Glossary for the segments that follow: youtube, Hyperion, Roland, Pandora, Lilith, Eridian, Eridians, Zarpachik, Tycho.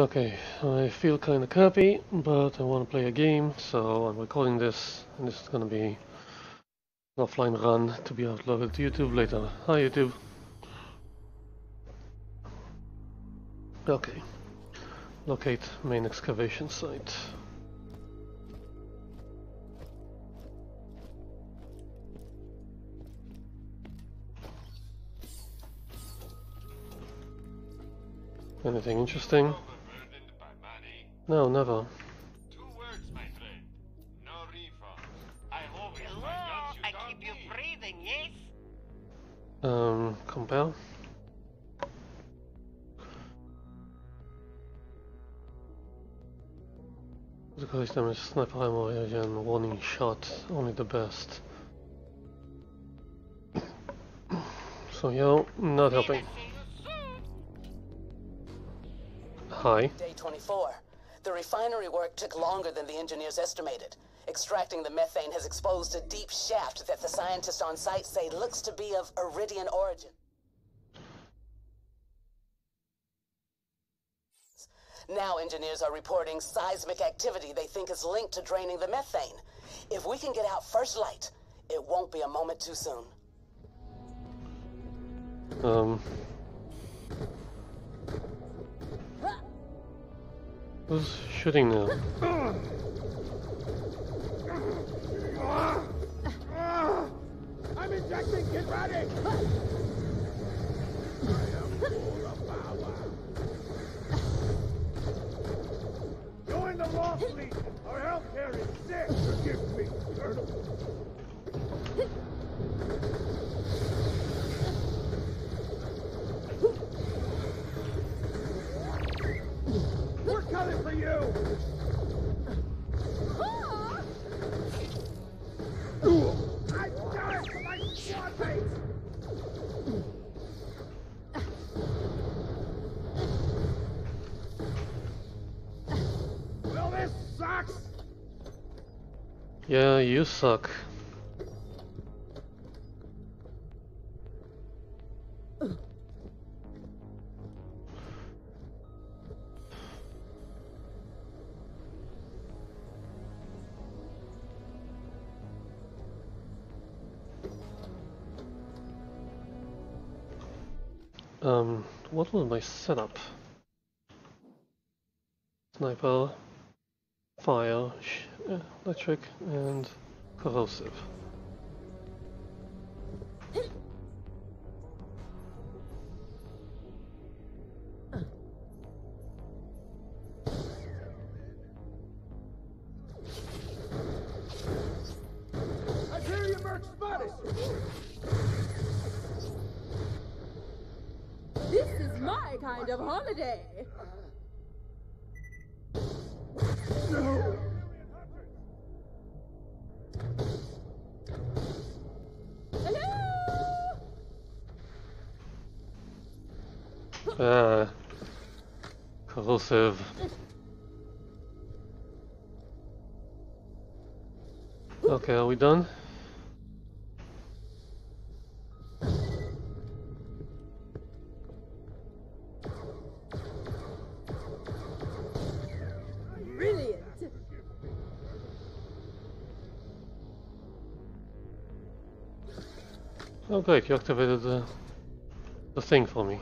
Okay, I feel kind of crappy, but I want to play a game, so I'm recording this, and this is going to be an offline run to be uploaded to YouTube later. Hi YouTube! Okay, locate main excavation site. Anything interesting? No, never. Two words, my friend. No reefer. I hope it's my guts you don't keep you breathing, yes? Compare. The greatest damage, sniper ammo, again, warning shot, only the best. So yo, not helping. Hi. Day 24. The refinery work took longer than the engineers estimated. Extracting the methane has exposed a deep shaft that the scientists on site say looks to be of Eridian origin. Now engineers are reporting seismic activity they think is linked to draining the methane. If we can get out first light, it won't be a moment too soon. Who's shooting now? I'm injecting, get ready! I am full of power. Join the law fleet! Our healthcare is sick! Forgive me, turtle! Coming for you! Ah! I died for my squadmates! Well, this sucks! Yeah, you suck. What was my setup? Sniper, fire, electric, and corrosive. Corrosive. Okay, are we done? Oh great, you activated the thing for me.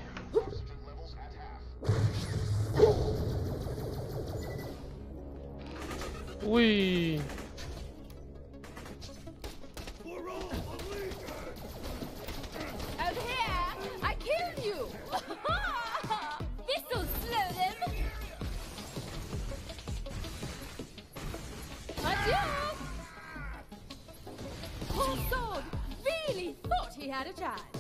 Whee! Out here! I killed you! This'll slow them! Adieu! Poor sword! Really thought he had a chance!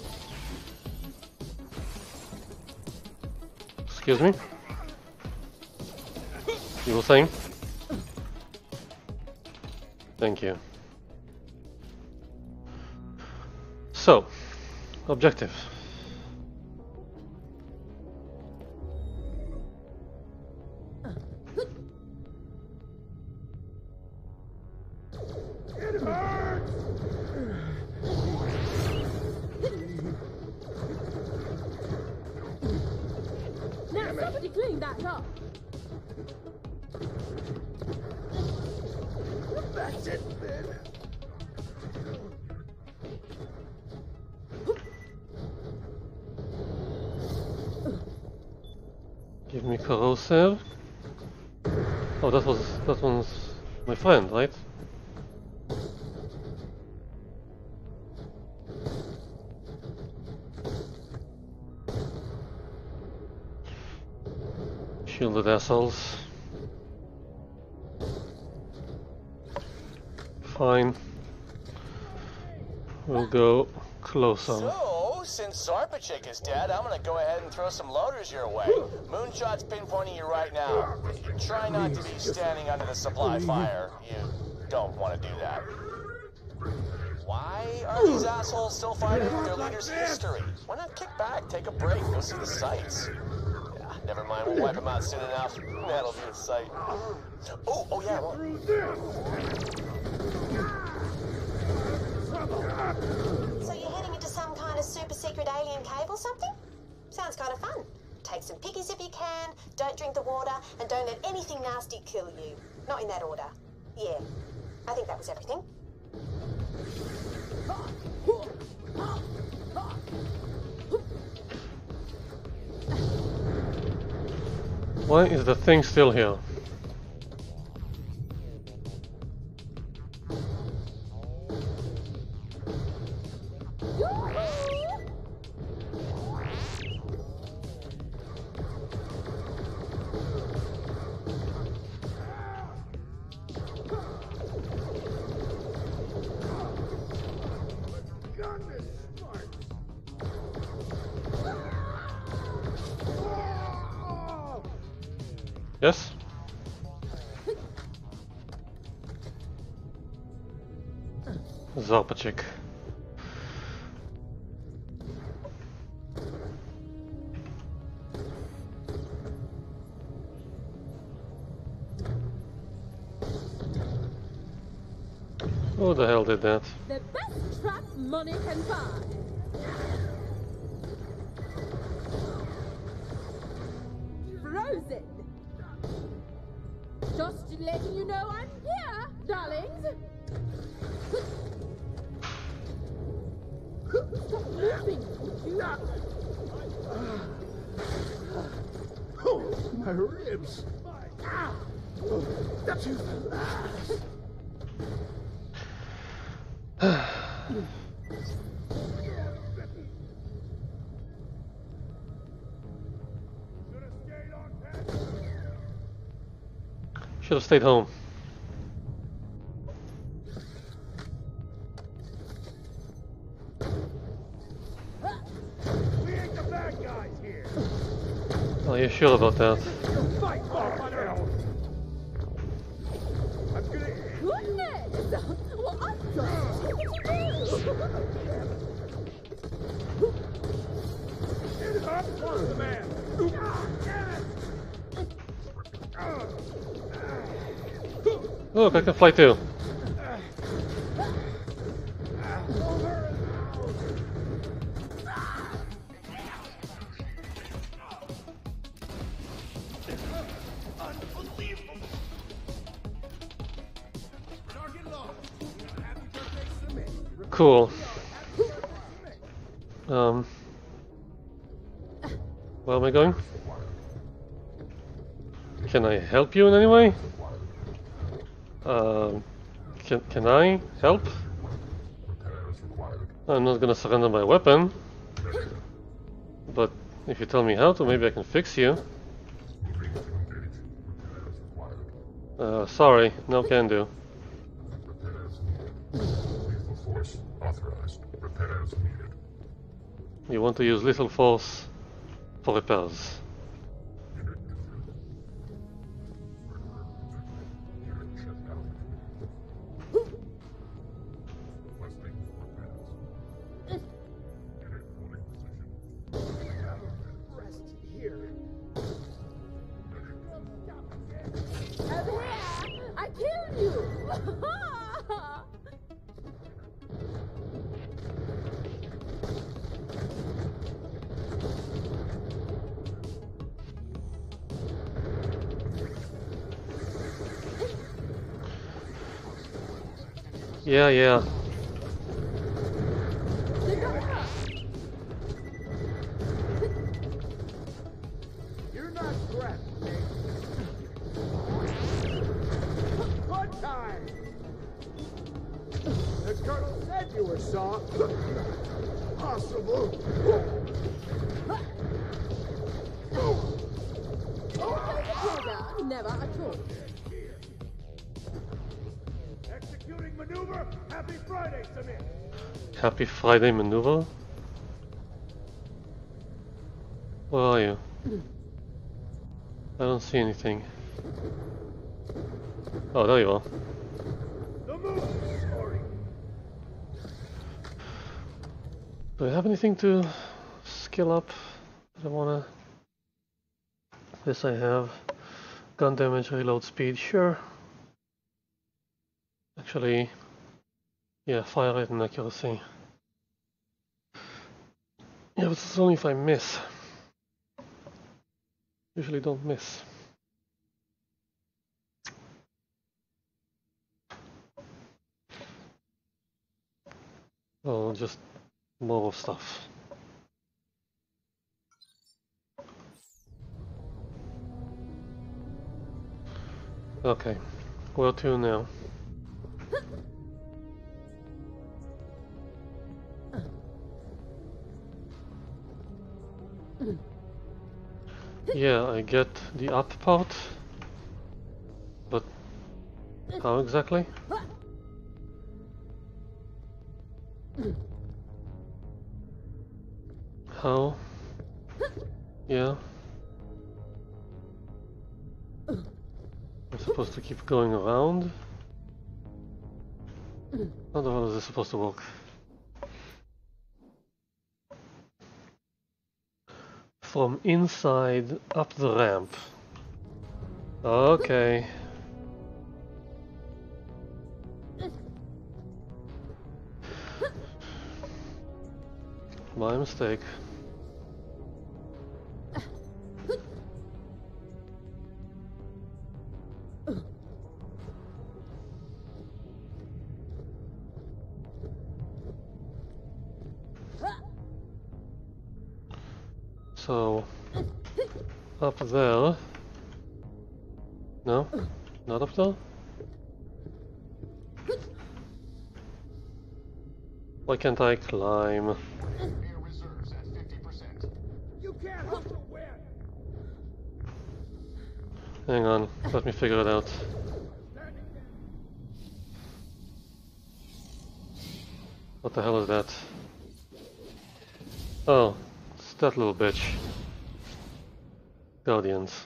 Excuse me? You were saying? Thank you. So, objective. Now somebody clean that up. That's it then. Give me corrosive. Oh, that one's my friend, right? Shielded assholes. Fine. We'll go closer. So, since Zarpachik is dead, I'm gonna go ahead and throw some loaders your way. Moonshot's pinpointing you right now. Try not to be standing under the supply fire. You don't want to do that. Why are these assholes still fighting their leader's history? Why not kick back, take a break, go see the sights? Never mind, we'll wipe him out soon enough. That'll be a sight. Oh yeah. So you're heading into some kind of super secret alien cave or something? Sounds kind of fun. Take some piggies if you can, don't drink the water, and don't let anything nasty kill you. Not in that order. Yeah, I think that was everything. Why is the thing still here? Yes? Zarpachik. Who the hell did that? The best trap money can buy. Frozen. Just letting you know I'm here, darlings! Stop moving, would you? Oh, my ribs! That's you! Should have stayed home. We ain't the bad guys here. Oh, you're sure about that? Look, I can fly too. Cool. Where am I going? Can I help you in any way? Can I help? I'm not gonna surrender my weapon, but if you tell me how to, maybe I can fix you. Sorry, no can do. You want to use lethal force for repairs. Yeah. Happy Friday maneuver? Where are you? I don't see anything. Oh, there you are. Do I have anything to skill up? I don't wanna... This I have. Gun damage, reload speed, sure. Actually... Yeah, fire rate and accuracy. Yeah, but it's only if I miss. Usually don't miss. Oh, just more stuff. Okay, where to now? Yeah, I get the up part, but how exactly? How? Yeah. I'm supposed to keep going around? How the hell is this supposed to work? From inside up the ramp. Okay. My mistake. So, up there, no, not up there? Why can't I climb? Air reserves at 50%. You can't hope to win. Hang on, let me figure it out. What the hell is that? Oh. That little bitch. Guardians.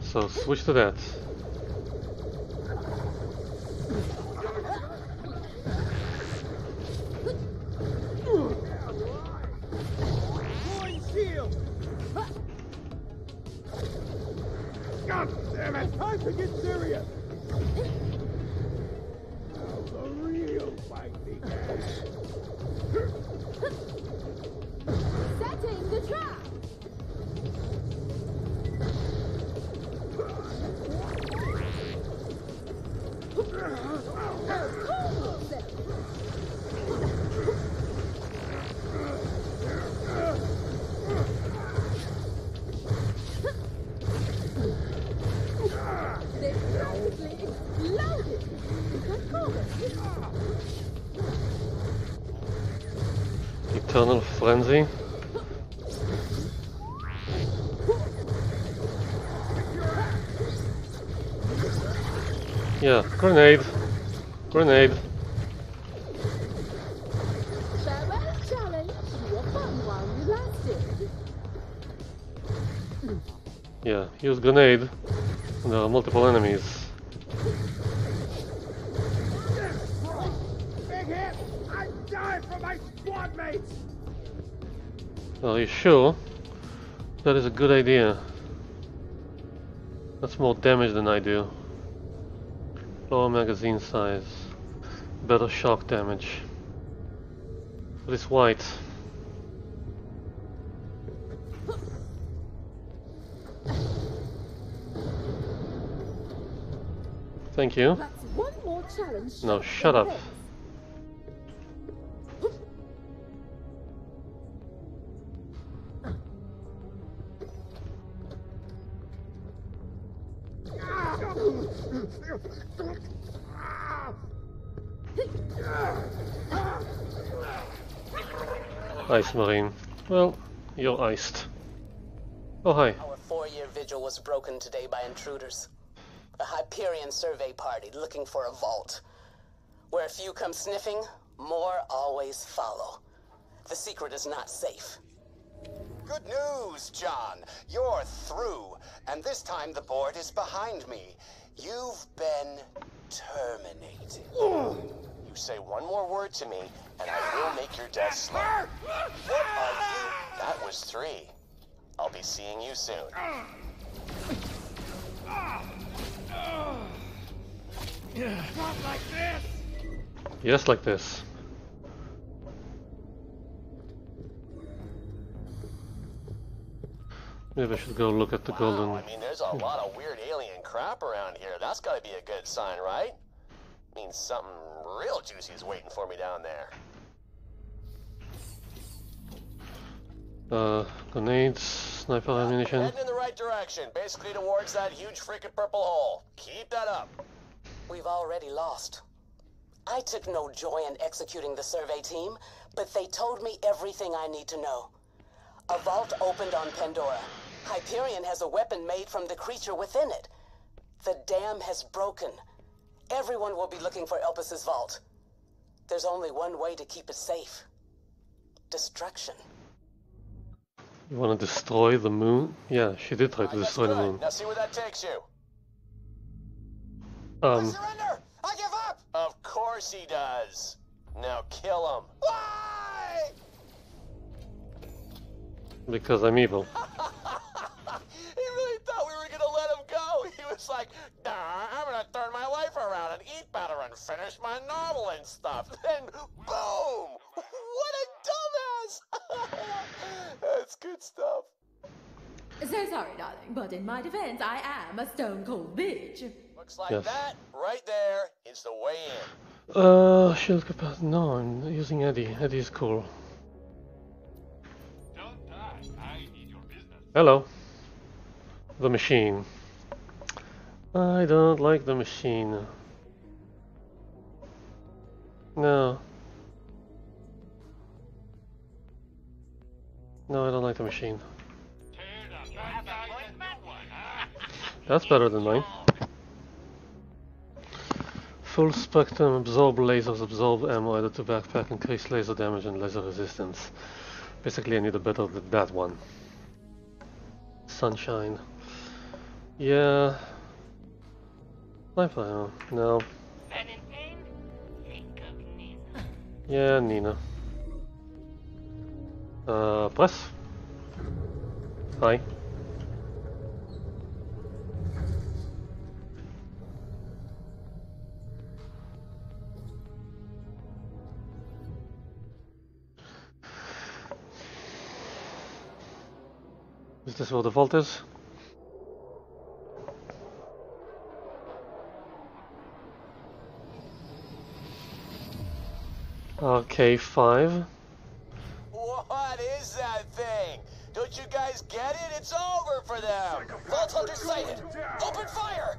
So switch to that. God damn it! Time to get serious. The real fight begins. Setting the trap. They practically exploded. Eternal frenzy. Yeah, grenade. Farewell challenge, you were fun while you lasted. Yeah, use grenade. There are multiple enemies. Are you sure? That is a good idea. That's more damage than I do. Lower magazine size. Better shock damage. But it's white. Thank you. That's one challenge. No, shut up. Ice Marine. Well, you're iced. Oh, hi. Our four-year vigil was broken today by intruders. A Hyperion survey party looking for a vault. Where a few come sniffing, more always follow. The secret is not safe. Good news, John. You're through. And this time the board is behind me. You've been terminated. You say one more word to me, and I will make your death slow. What are you? That was 3. I'll be seeing you soon. Not like this. Yes, like this. Maybe I should go look at the golden. I mean, there's a lot of weird alien crap around here. That's gotta be a good sign, right? Means something real juicy is waiting for me down there. Grenades, sniper ammunition. Heading in the right direction, basically towards that huge freaking purple hole. Keep that up. We've already lost. I took no joy in executing the survey team, but they told me everything I need to know. A vault opened on Pandora. Hyperion has a weapon made from the creature within it. The dam has broken. Everyone will be looking for Elpis's vault. There's only one way to keep it safe. Destruction. You want to destroy the moon? Yeah, she did try to destroy the moon. Now see where that takes you. I surrender! I give up! Of course he does. Now kill him. Why? Because I'm evil. He really thought we were going to let him go. He was like, nah, I'm going to turn my life around and eat better and finish my novel and stuff. Then, boom! What a dumbass! That's good stuff. So sorry, darling, but in my defense, I am a stone-cold bitch. Looks like that, right there, is the way in. Shield capacity. No, I'm using Eddie. Eddie's cool. Don't die. I need your business. Hello. The machine. I don't like the machine. No. No, I don't like the machine. That's better than mine. Full spectrum, absorb lasers, absorb ammo, added to backpack, increase laser damage and laser resistance. Basically I need a better than that one. Sunshine. Yeah. Life ammo. No. Yeah, Nina. Press. Hi. Is this where the vault is? Okay, 5. What is that thing? Don't you guys get it? It's over for them! Vault Hunter sighted! Open fire!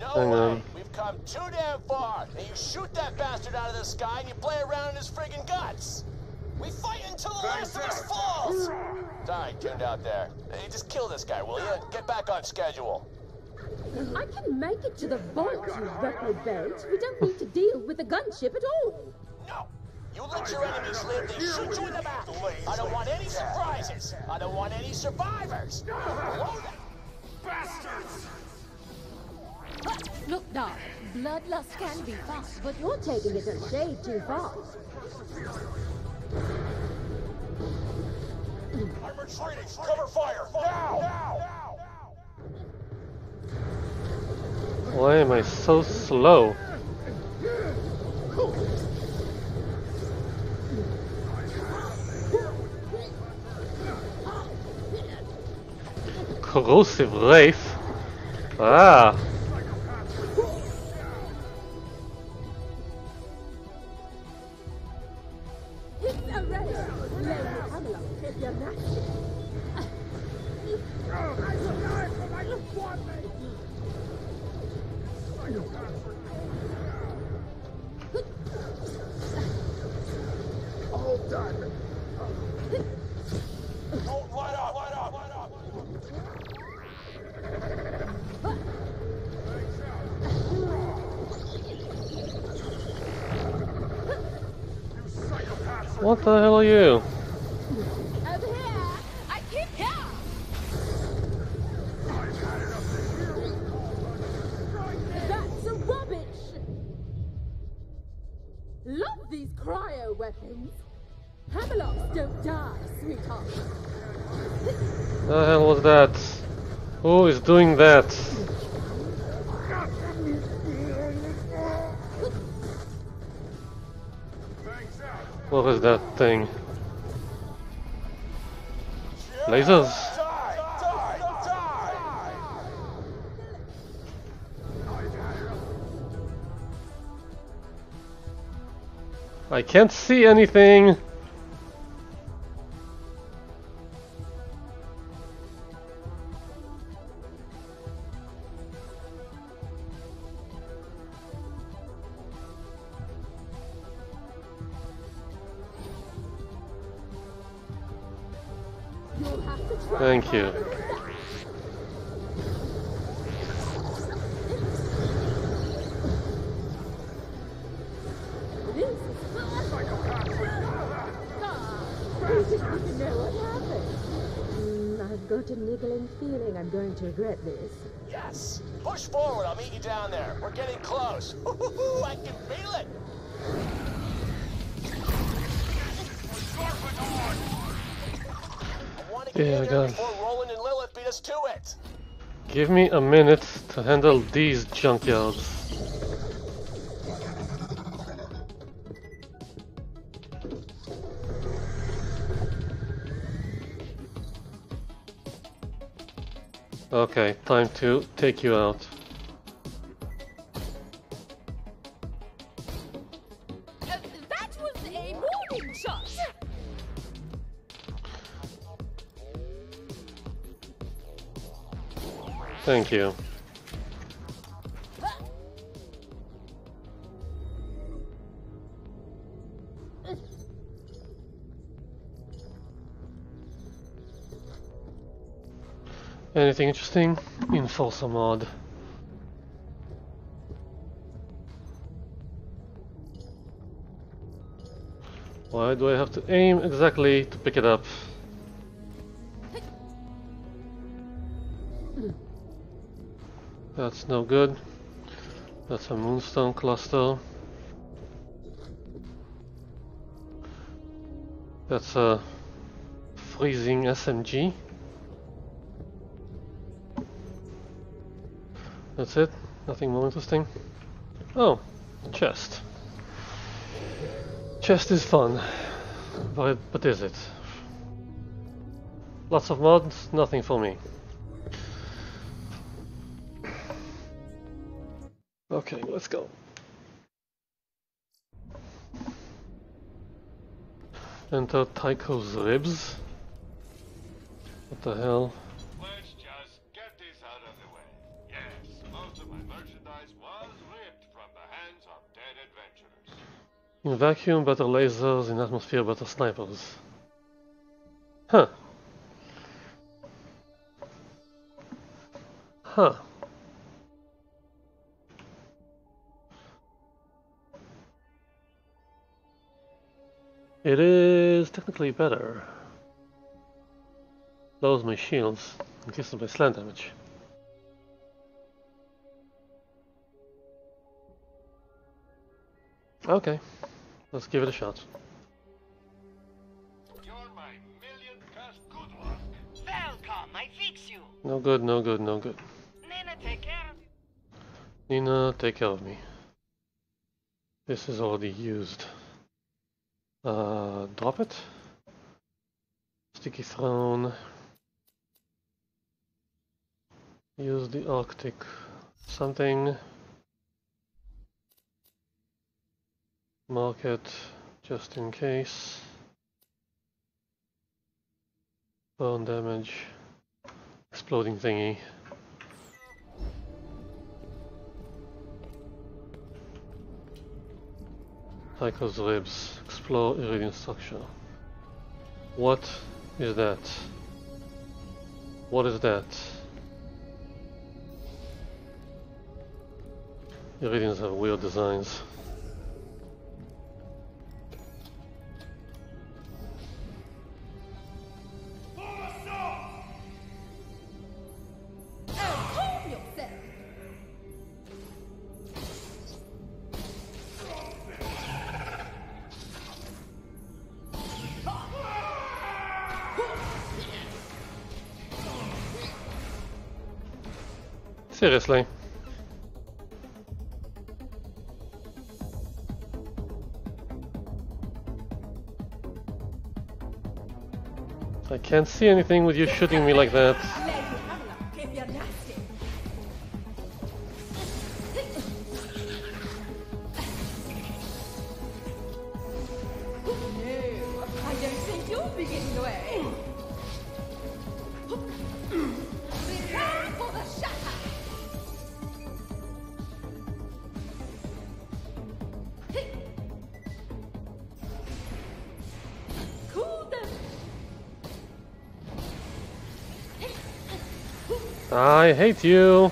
No way! We've come too damn far! Now you shoot that bastard out of the sky and you play around in his friggin' guts! We fight until the last of us falls! Sorry, tuned out there. Hey, just kill this guy, will you? Get back on schedule. I can make it to the vault, you reprobate. We don't need to deal with the gunship at all. No! You let your enemies live, they shoot you in the back. I don't want any surprises. I don't want any survivors. Blow them. Bastards! Look, darling, bloodlust can be fun, but you're taking it a shade too far. I'm retreating! Cover fire! Now! Why am I so slow? Corrosive Wraith? Ah! What the hell are you? Doing that. What is that thing? Lasers? I can't see anything. Thank you. I've got a niggling feeling I'm going to regret this. Yes! Push forward, I'll meet you down there. We're getting close. Ooh, I can feel it! Yeah, God. Roland and Lilith beat us to it. Give me a minute to handle these junkyards. Okay, time to take you out. Thank you. Anything interesting? Enforcer mod. Why do I have to aim exactly to pick it up? That's no good. That's a moonstone cluster. That's a freezing SMG. That's it. Nothing more interesting. Oh, chest. Chest is fun. But is it? Lots of mods, nothing for me. Okay, let's go. Enter Tycho's ribs. What the hell? Let's just get this out of the way. Yes, most of my merchandise was ripped from the hands of dead adventurers. In vacuum, better lasers. In atmosphere, better snipers. Huh. Huh. It is technically better. Lowers my shields, increases my slam damage. Okay, let's give it a shot. You're my millionth curse, good luck. Welcome, I fix you. No good, no good, no good. Nina, take care of you. Nina, take care of me. This is already used. Drop it. Sticky throne. Use the Arctic something. Mark it just in case. Bone damage. Exploding thingy. Tycho's ribs. Explore Iridian structure. What is that? What is that? Iridians have weird designs. Seriously. I can't see anything with you shooting me like that. I hate you!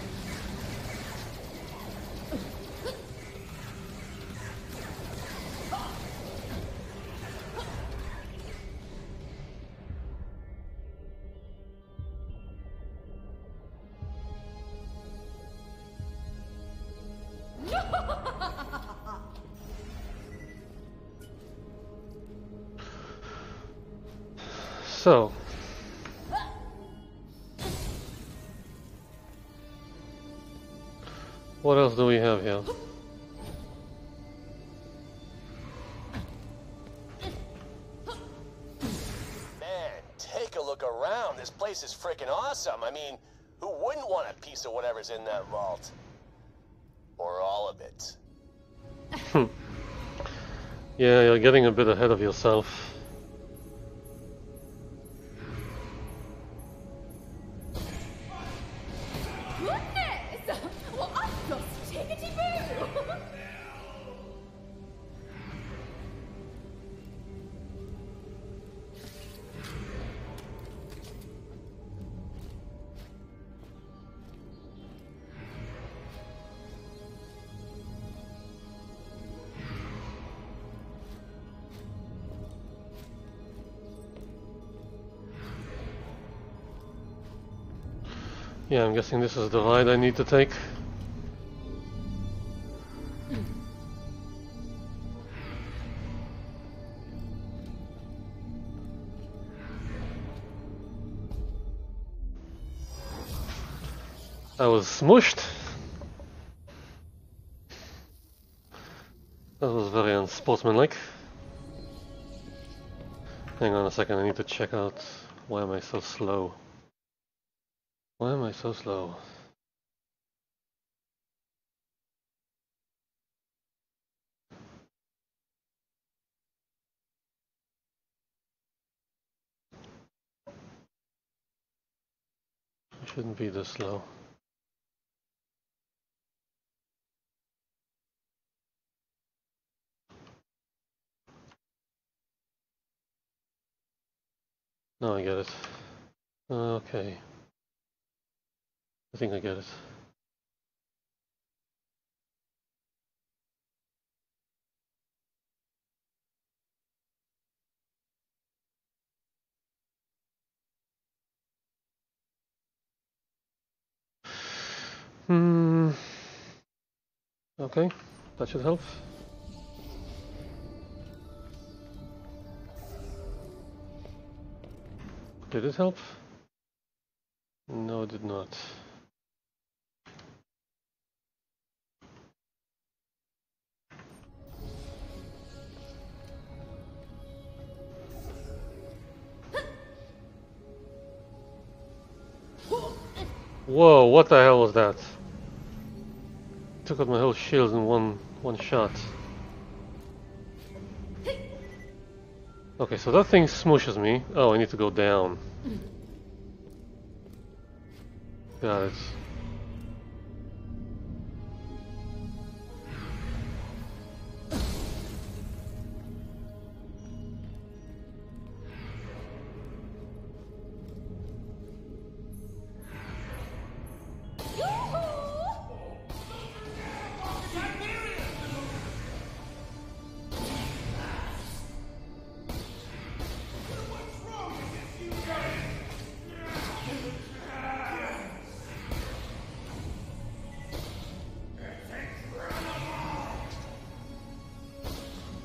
So... what else do we have here? Man, take a look around. This place is freaking awesome. I mean, who wouldn't want a piece of whatever's in that vault? Or all of it. Yeah, you're getting a bit ahead of yourself. Yeah, I'm guessing this is the ride I need to take. I was smooshed. That was very unsportsmanlike. Hang on a second, I need to check out why am I so slow. Why am I so slow? I shouldn't be this slow. No, I get it. Okay. I think I get it. Okay, that should help. Did it help? No, it did not. Whoa, what the hell was that? Took out my whole shield in one shot. Okay, so that thing smooshes me. Oh, I need to go down. Got it.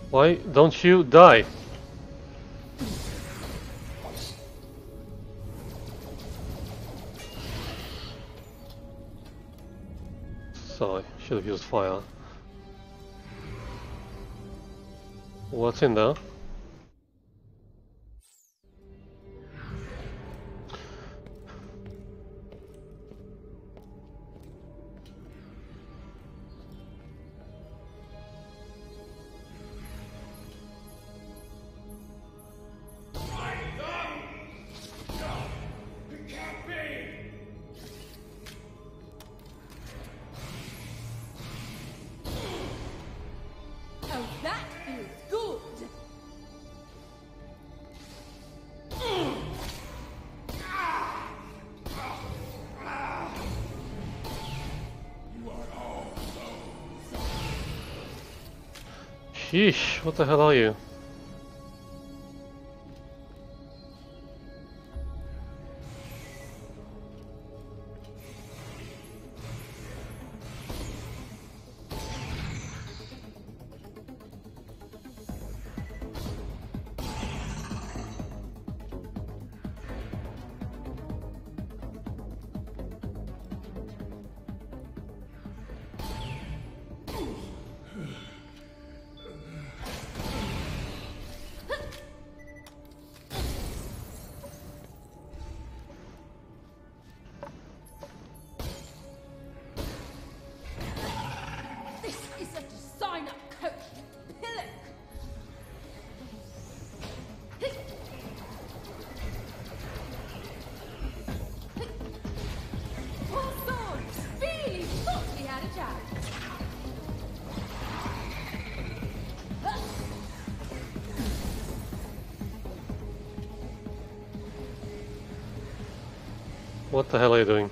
Why don't you die? Sorry, should have used fire. What's in there? Yeesh, what the hell are you? What the hell are you doing?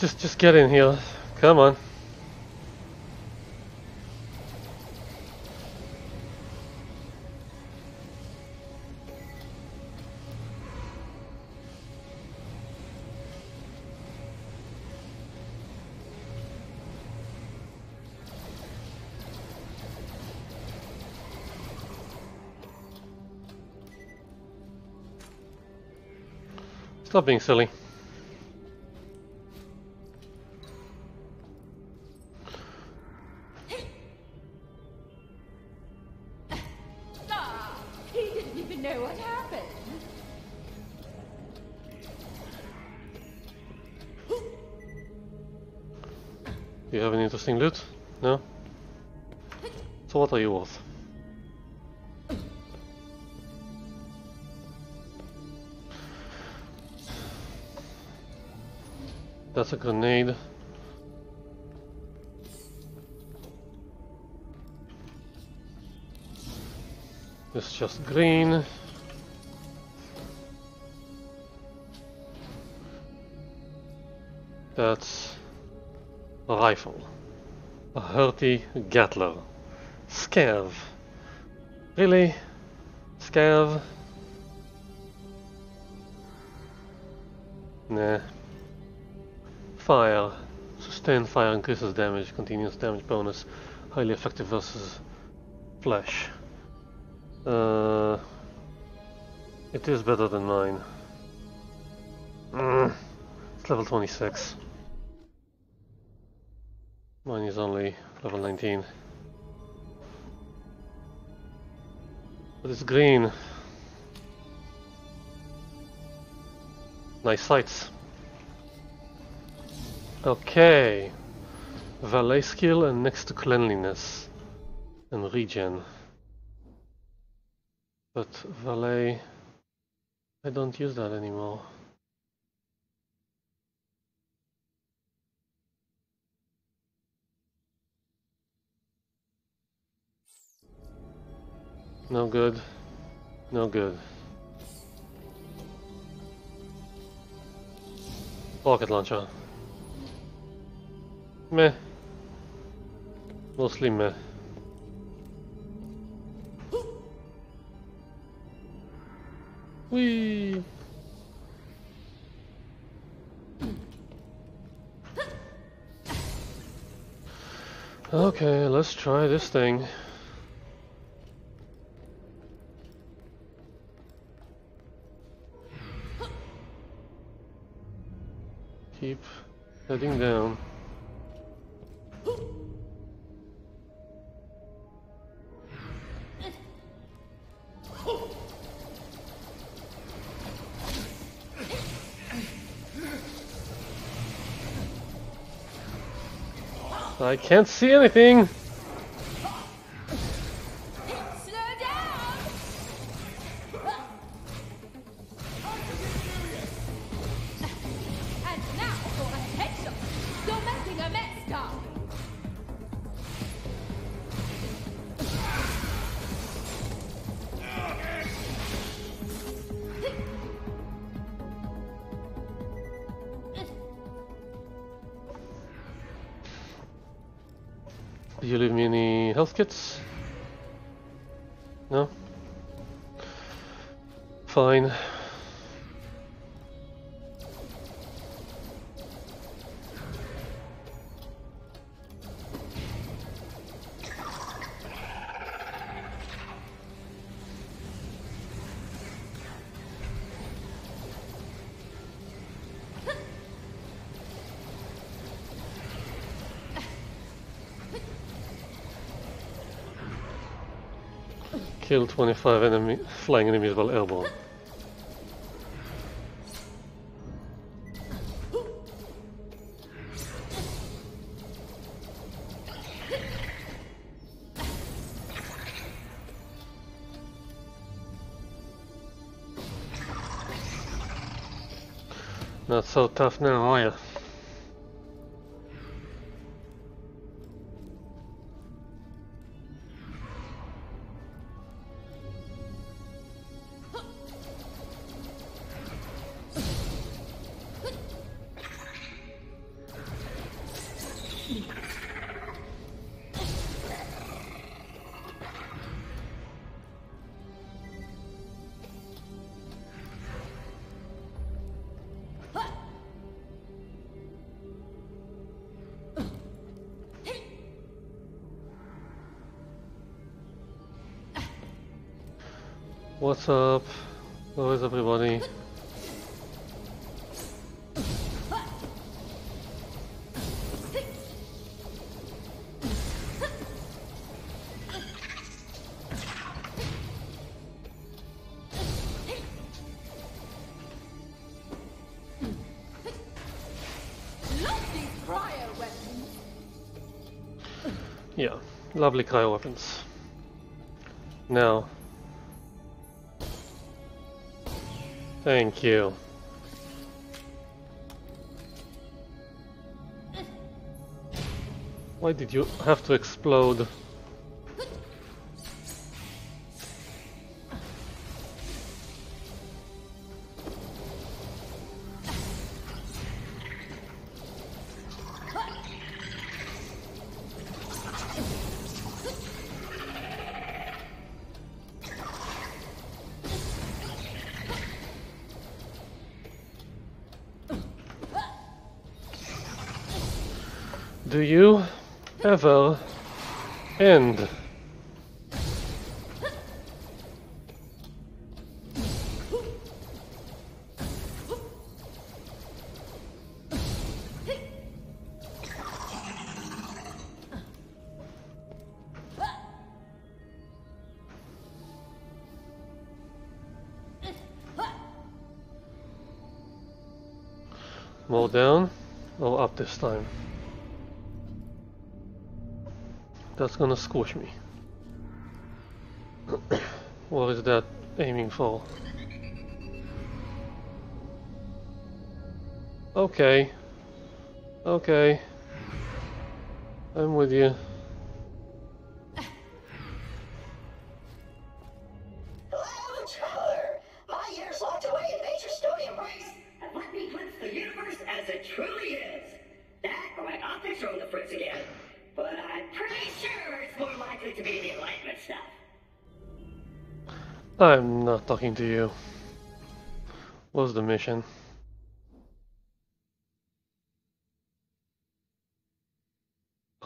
Just get in here. Come on. Stop being silly. He didn't even know what happened. Do you have any interesting loot? No? So what are you worth? That's a grenade. It's just green. That's a rifle. A Hurty Gatler. Scav. Really? Scav? Nah. Fire. Sustained fire increases damage, continuous damage bonus, highly effective versus flesh. It is better than mine. It's level 26. Mine is only level 19. But it's green. Nice sights. Okay, valet skill and next to cleanliness and regen. But valet, I don't use that anymore. No good. No good. Rocket launcher. Meh. Mostly meh. Whee! Okay, let's try this thing. Keep heading down. I can't see anything. Kits? No? Fine. Kill 25 flying enemies while airborne. Not so tough now, are you? What's up? How is everybody? Yeah, lovely cryo weapons. Now. Thank you. Why did you have to explode? Do you ever end? More down or up this time? That's gonna squash me. What is that aiming for. Okay. Okay. I'm with you. I'm not talking to you. What's the mission?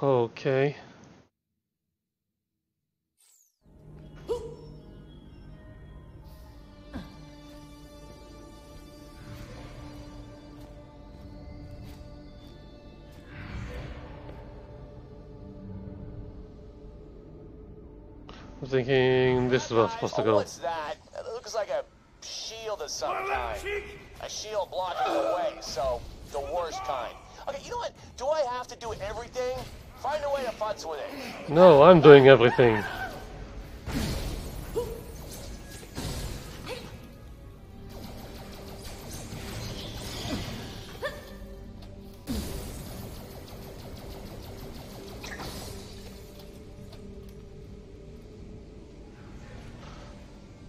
Okay. I'm thinking this is where I'm supposed to go. What's that? It looks like a shield of some kind. A shield blocking the way, so the worst kind. Okay, you know what? Do I have to do everything? Find a way to futz with it. No, I'm doing everything.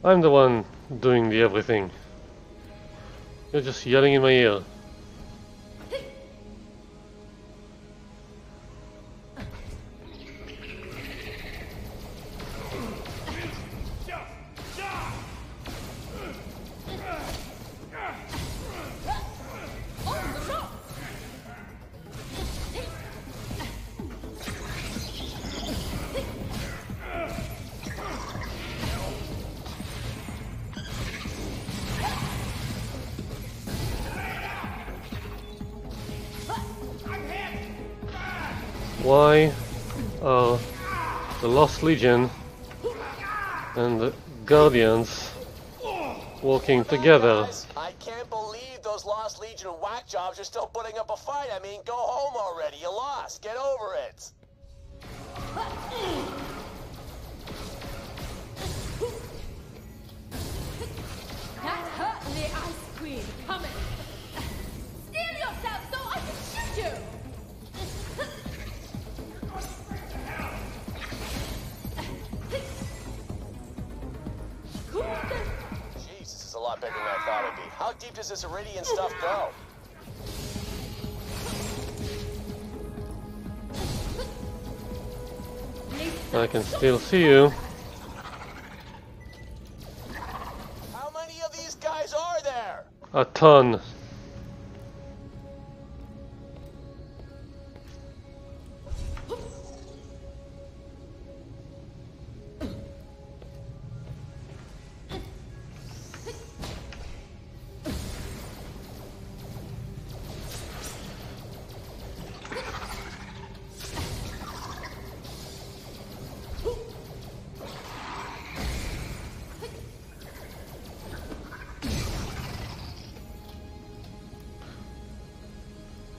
I'm the one doing the everything. You're just yelling in my ear. Why are the Lost Legion and the Guardians walking together? I can't believe those Lost Legion whack jobs are still putting up a fight. I mean, go home already. You lost. Get over it. That hurt the ice queen. Come in. Steal yourself so I can shoot you. A lot bigger than I thought it'd be. How deep does this Eridian stuff go? I can still see you. How many of these guys are there? A ton.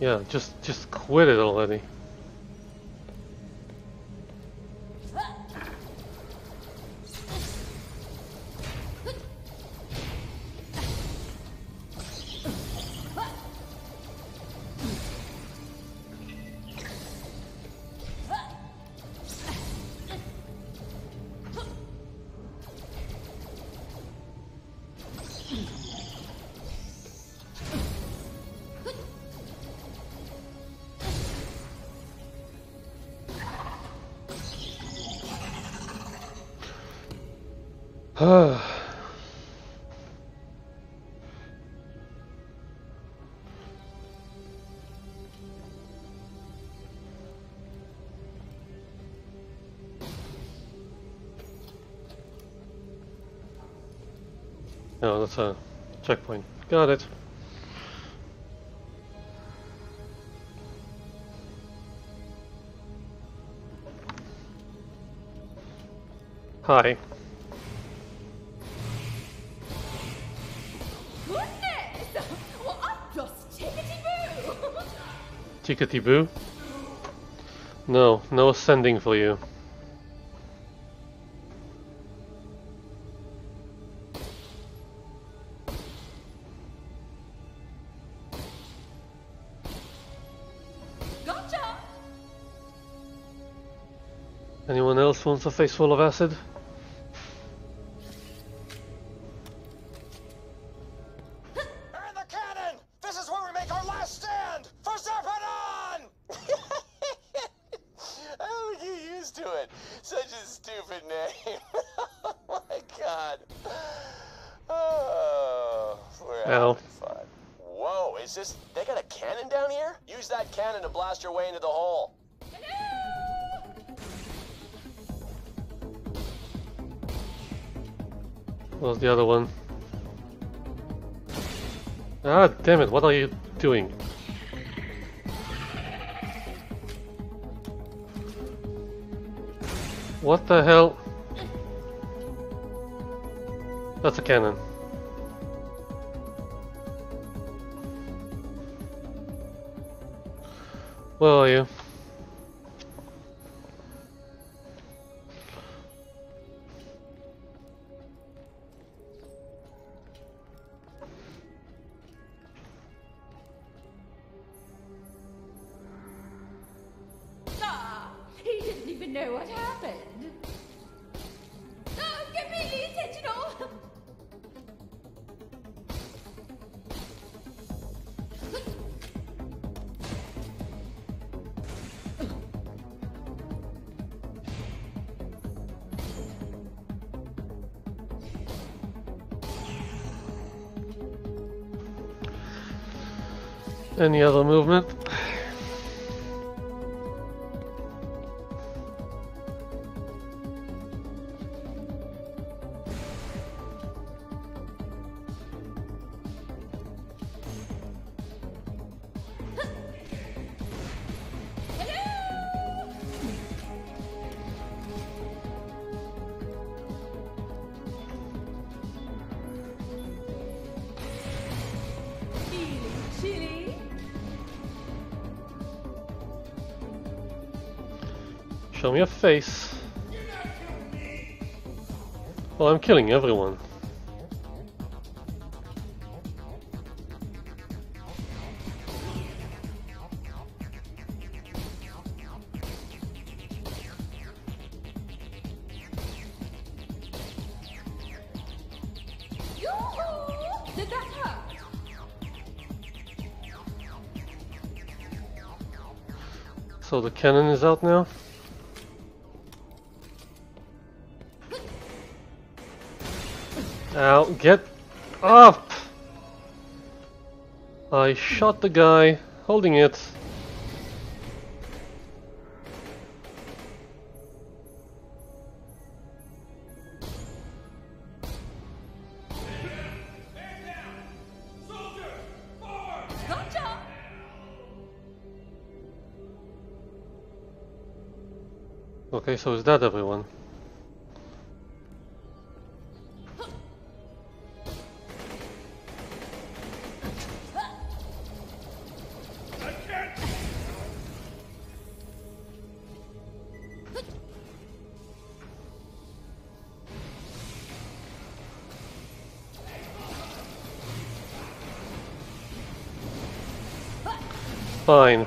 Yeah, just quit it already. No, that's a checkpoint. Got it. Hi. Chickadee boo? No, no ascending for you. Anyone else wants a face full of acid? The other one. Ah, damn it, what are you doing? What the hell? That's a cannon. Where are you? Any other movement? Show me your face. Well, I'm killing everyone. So the cannon is out now. Now get up! I shot the guy holding it. Okay, so is that everyone? Fine.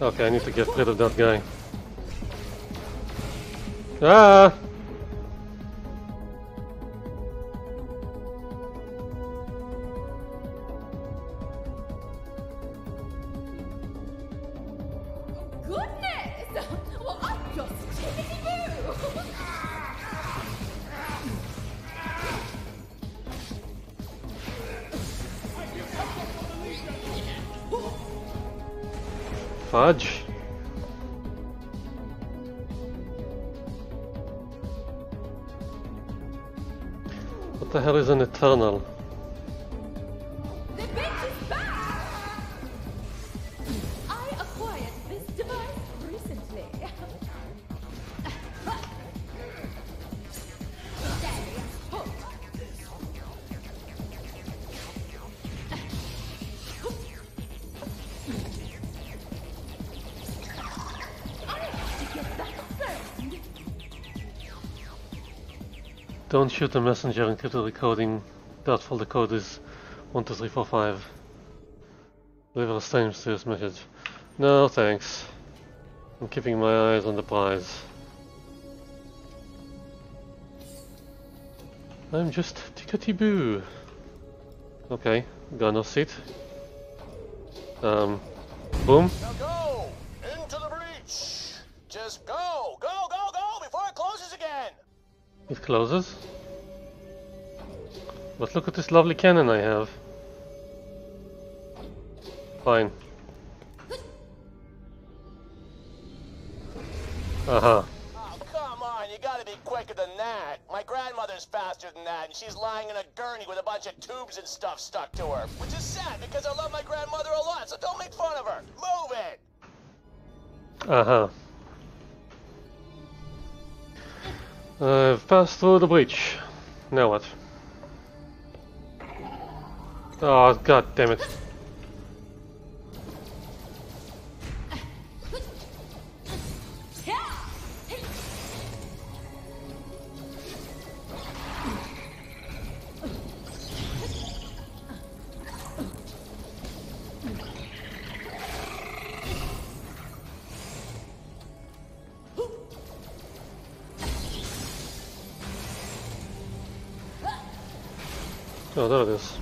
Okay, I need to get rid of that guy. Ah! Fudge. What the hell is an eternal? The bitch is back! I acquired this device recently. Don't shoot the messenger and keep the recording. Doubtful the code is 12345. Deliver a same serious message. No thanks. I'm keeping my eyes on the prize. I'm just tickety-boo. Okay, gunner seat. Boom. Now go! Into the breach! Just go! Go, go, go! Before it closes again! It closes? But look at this lovely cannon I have. Fine. Aha. Oh, come on, you gotta be quicker than that. My grandmother's faster than that, and she's lying in a gurney with a bunch of tubes and stuff stuck to her. Which is sad, because I love my grandmother a lot, so don't make fun of her. Move it! Aha. I've passed through the breach. Now what? Oh, god damn it. Oh, there it is.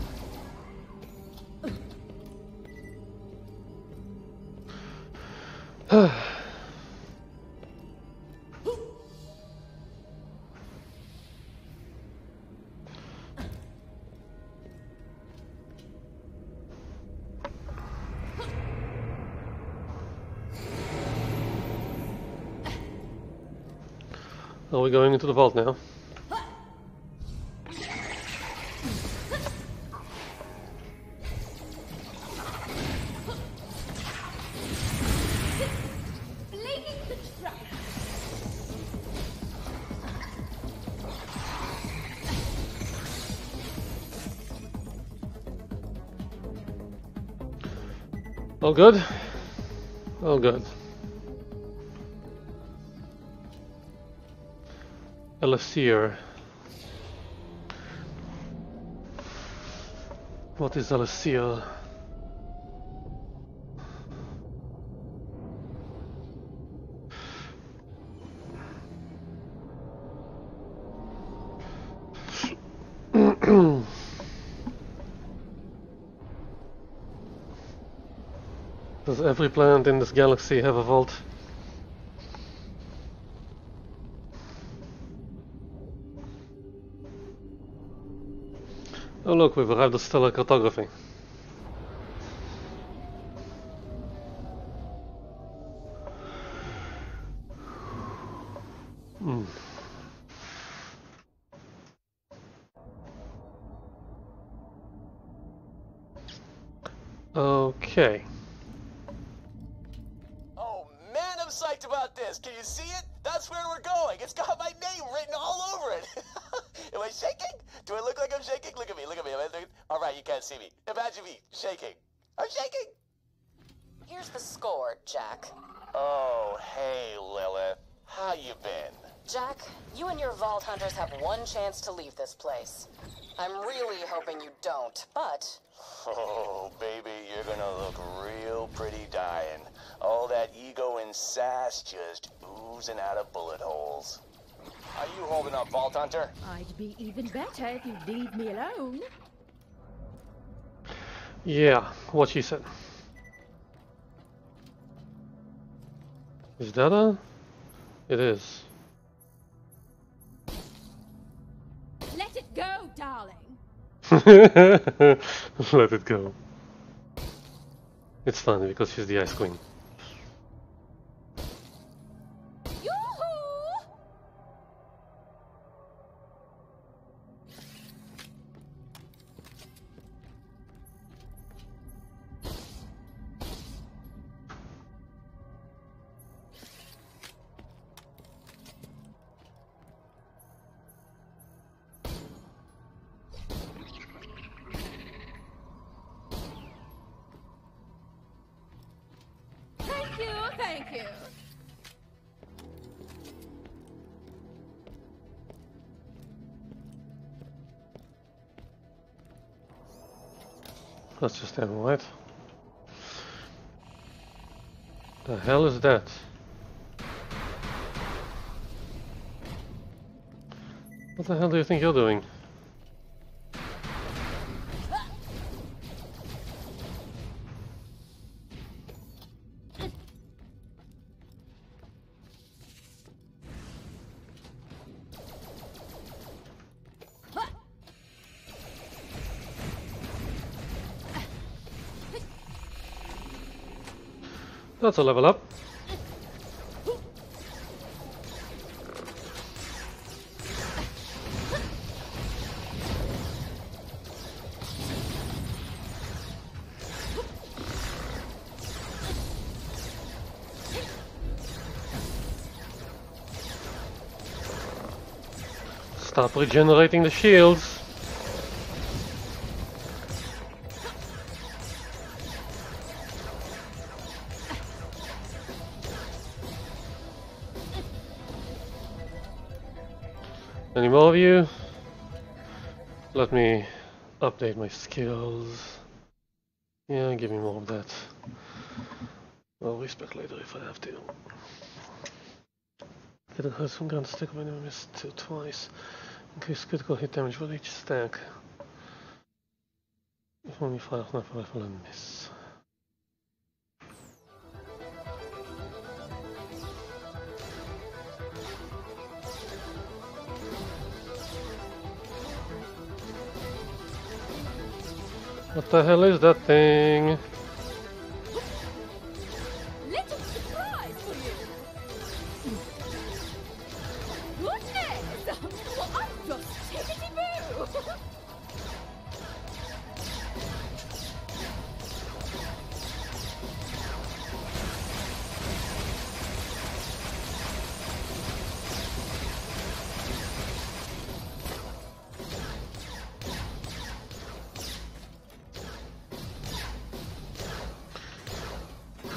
Are we going into the vault now? All good? All good. Elixir. What is Elixir? Does every planet in this galaxy have a vault? Oh look, we've arrived at stellar cartography. Okay. Psyched about this. Can you see it? That's where we're going. It's got my name written all over it. Am I shaking? Do I look like I'm shaking? Look at me. Look at me. All right, you can't see me. Imagine me shaking. I'm shaking. Here's the score, Jack. Oh, hey, Lilith. How you been? Jack, you and your vault hunters have one chance to leave this place. I'm really hoping you don't, but... Oh, baby, you're gonna look real pretty dying. All that ego and sass just oozing out of bullet holes. Are you holding up, Vault Hunter? I'd be even better if you'd leave me alone. Yeah, what she said. Is that a... It is. Let it go, darling. Let it go. It's funny because she's the Ice Queen. Thank you. That's just ammo, right? The hell is that? What the hell do you think you're doing? That's a level up. Stop regenerating the shields. Any more of you? Let me update my skills. Yeah, give me more of that. I'll respec later if I have to. Hit it hurts from gun stick when I miss two twice. Increase critical hit damage for each stack. If only fire off my rifle and miss. What the hell is that thing? Little surprise for you. Goodness! Well, I'm just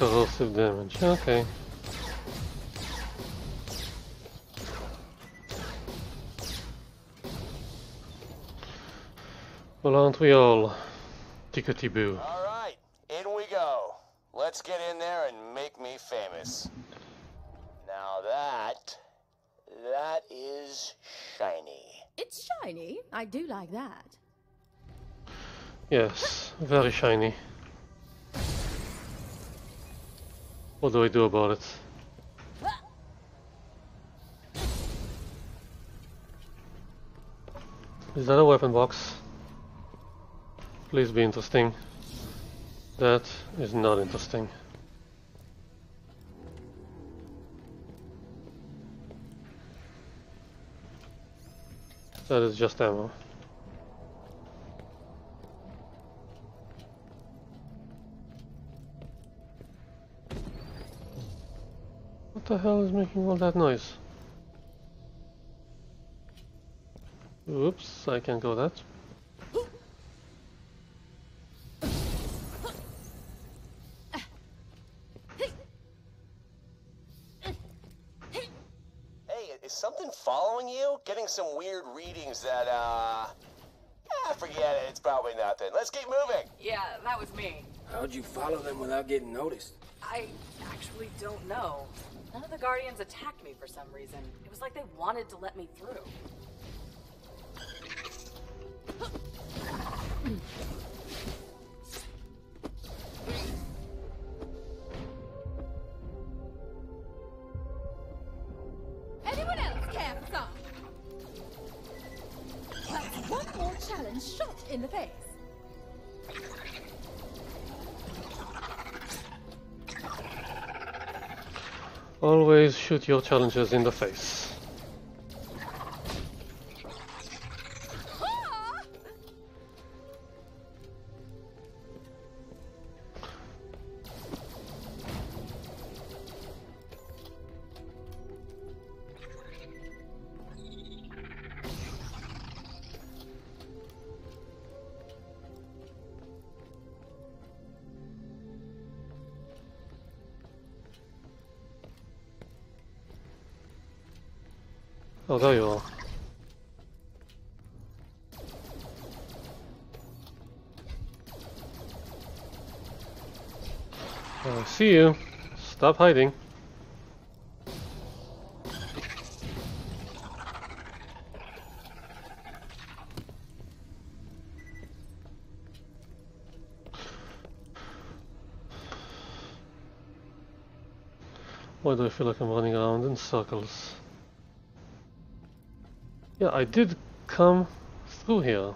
tickety corrosive damage, okay. Well, aren't we all? Tickety-boo. Alright, in we go. Let's get in there and make me famous. Now that is shiny. It's shiny. I do like that. Yes, very shiny. What do I do about it? Is that a weapon box? Please be interesting. That is not interesting. That is just ammo. What the hell is making all that noise? Oops, I can't go that. Hey, is something following you? Getting some weird readings that, forget it, it's probably nothing. Let's keep moving! Yeah, that was me. How'd you follow them without getting noticed? I actually don't know. None of the Guardians attacked me for some reason. It was like they wanted to let me through. Anyone else care for some? That's one more challenge shot in the face. Always shoot your challengers in the face. Oh, there you are. see you. Stop hiding. Why do I feel like I'm running around in circles? Yeah, I did come through here.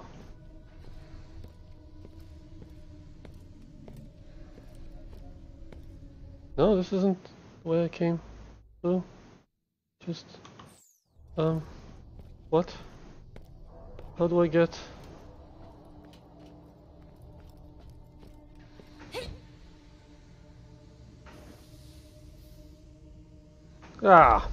No, this isn't the way I came through. Just... what? How do I get... Ah!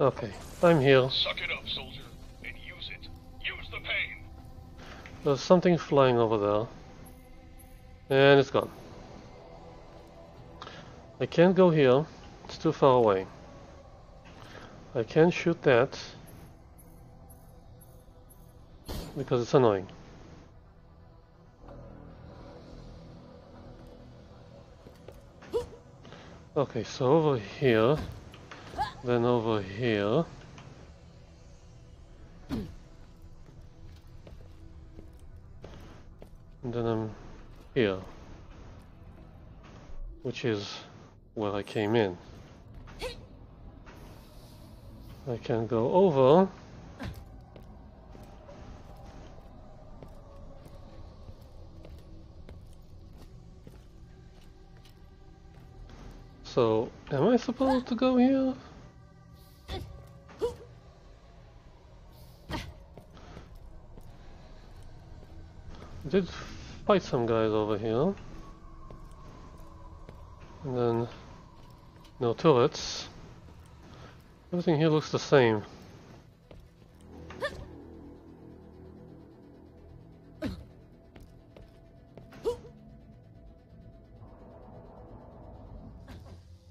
Okay, I'm here. Suck it up, soldier, and use it. Use the pain. There's something flying over there. And it's gone. I can't go here. It's too far away. I can shoot that. Because it's annoying. Okay, so over here... Then over here. And then I'm here. Which is where I came in. I can go over. So, am I supposed to go here? I did fight some guys over here, and then no turrets. Everything here looks the same.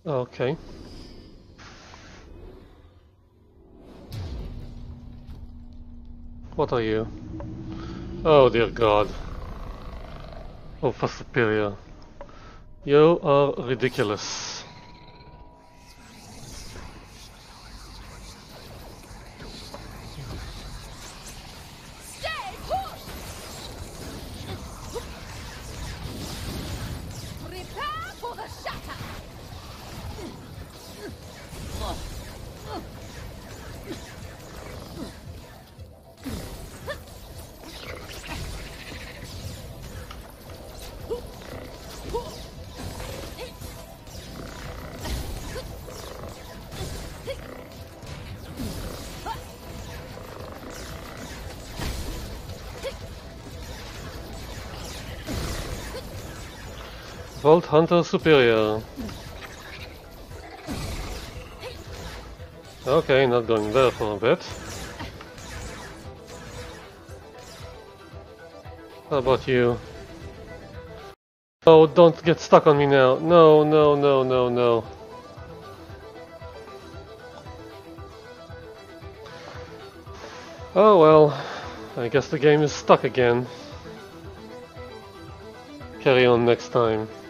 Okay. What are you? Oh dear God. Oh, for superior. You are ridiculous. Prepare for the shatter. Vault Hunter Superior. Okay, not going there for a bit. How about you? Oh, don't get stuck on me now. No, no, no, no, no. Oh well, I guess the game is stuck again. Carry on next time.